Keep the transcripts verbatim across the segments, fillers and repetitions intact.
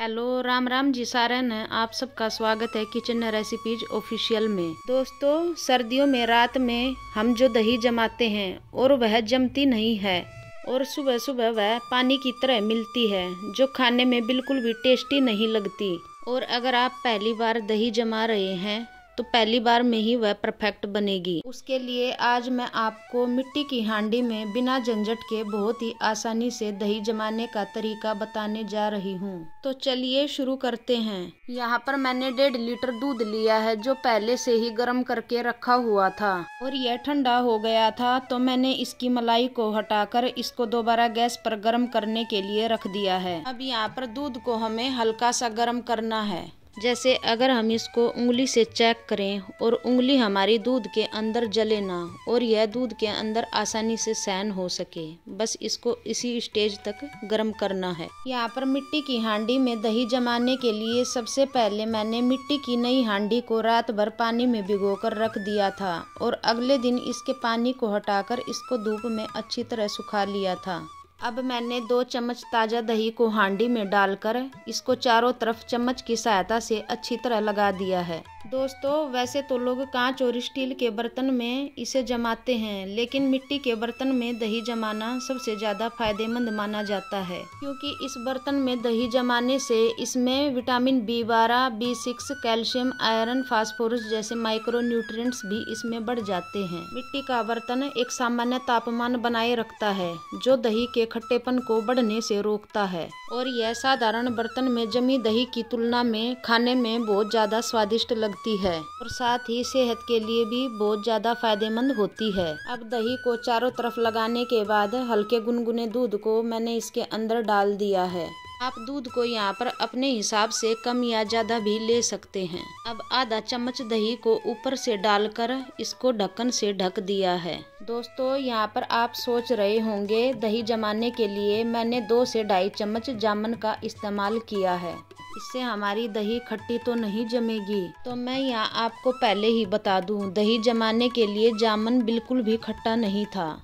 Hello Ram Ram ji सारे ने, आप सबका स्वागत है किचन रेसिपीज ऑफिशियल में। दोस्तों, सर्दियों में रात में हम जो दही जमाते हैं और वह जमती नहीं है और सुबह सुबह वह पानी की तरह मिलती है जो खाने में बिल्कुल भी टेस्टी नहीं लगती। और अगर आप पहली बार दही जमा रहे हैं तो पहली बार में ही वह परफेक्ट बनेगी। उसके लिए आज मैं आपको मिट्टी की हांडी में बिना झंझट के बहुत ही आसानी से दही जमाने का तरीका बताने जा रही हूँ। तो चलिए शुरू करते हैं। यहाँ पर मैंने डेढ़ लीटर दूध लिया है जो पहले से ही गर्म करके रखा हुआ था और यह ठंडा हो गया था, तो मैंने इसकी मलाई को हटाकर इसको दोबारा गैस पर गर्म करने के लिए रख दिया है। अब यहाँ पर दूध को हमें हल्का सा गर्म करना है। जैसे अगर हम इसको उंगली से चेक करें और उंगली हमारी दूध के अंदर जले ना और यह दूध के अंदर आसानी से सैन हो सके, बस इसको इसी स्टेज तक गर्म करना है। यहाँ पर मिट्टी की हांडी में दही जमाने के लिए सबसे पहले मैंने मिट्टी की नई हांडी को रात भर पानी में भिगोकर रख दिया था और अगले दिन इसके पानी को हटाकर इसको धूप में अच्छी तरह सुखा लिया था। अब मैंने दो चम्मच ताज़ा दही को हांडी में डालकर इसको चारों तरफ चम्मच की सहायता से अच्छी तरह लगा दिया है। दोस्तों, वैसे तो लोग कांच और स्टील के बर्तन में इसे जमाते हैं, लेकिन मिट्टी के बर्तन में दही जमाना सबसे ज़्यादा फायदेमंद माना जाता है, क्योंकि इस बर्तन में दही जमाने से इसमें विटामिन बी बारह, B six, calcium, iron, phosphorus जैसे माइक्रो न्यूट्रिएंट्स भी इसमें बढ़ जाते हैं। मिट्टी का बर्तन एक सामान्य तापमान बनाए रखता है जो दही के खट्टेपन को बढ़ने से रोकता है और यह साधारण बर्तन में जमी दही की तुलना में खाने में बहुत ज्यादा स्वादिष्ट लगती है और साथ ही सेहत के लिए भी बहुत ज्यादा फायदेमंद होती है। अब दही को चारों तरफ लगाने के बाद हल्के गुनगुने दूध को मैंने इसके अंदर डाल दिया है। आप दूध को यहाँ पर अपने हिसाब से कम या ज़्यादा भी ले सकते हैं। अब आधा चम्मच दही को ऊपर से डालकर इसको ढक्कन से ढक दिया है। दोस्तों, यहाँ पर आप सोच रहे होंगे दही जमाने के लिए मैंने दो से ढाई चम्मच जामन का इस्तेमाल किया है, इससे हमारी दही खट्टी तो नहीं जमेगी। तो मैं यहाँ आपको पहले ही बता दूँ, दही जमाने के लिए जामन बिल्कुल भी खट्टा नहीं था।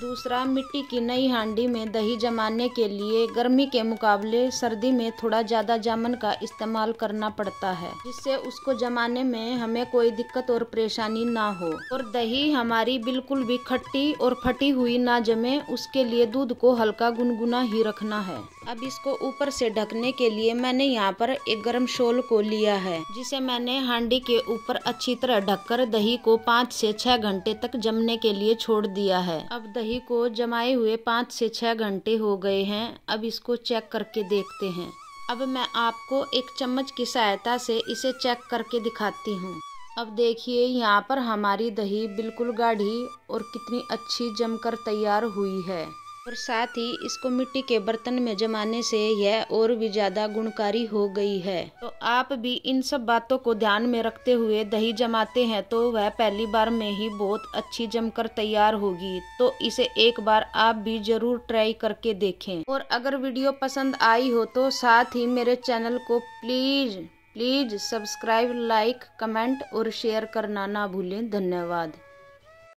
दूसरा, मिट्टी की नई हांडी में दही जमाने के लिए गर्मी के मुकाबले सर्दी में थोड़ा ज़्यादा जामन का इस्तेमाल करना पड़ता है, जिससे उसको जमाने में हमें कोई दिक्कत और परेशानी ना हो और दही हमारी बिल्कुल भी खट्टी और फटी हुई ना जमे, उसके लिए दूध को हल्का गुनगुना ही रखना है। अब इसको ऊपर से ढकने के लिए मैंने यहाँ पर एक गर्म शॉल को लिया है, जिसे मैंने हांडी के ऊपर अच्छी तरह ढककर दही को पाँच से छः घंटे तक जमने के लिए छोड़ दिया है। अब दही को जमाए हुए पाँच से छः घंटे हो गए हैं। अब इसको चेक करके देखते हैं। अब मैं आपको एक चम्मच की सहायता से इसे चेक करके दिखाती हूँ। अब देखिए, यहाँ पर हमारी दही बिल्कुल गाढ़ी और कितनी अच्छी जमकर तैयार हुई है और साथ ही इसको मिट्टी के बर्तन में जमाने से यह और भी ज़्यादा गुणकारी हो गई है। तो आप भी इन सब बातों को ध्यान में रखते हुए दही जमाते हैं तो वह पहली बार में ही बहुत अच्छी जमकर तैयार होगी। तो इसे एक बार आप भी ज़रूर ट्राई करके देखें और अगर वीडियो पसंद आई हो तो साथ ही मेरे चैनल को please please subscribe, like, comment और शेयर करना ना भूलें। धन्यवाद।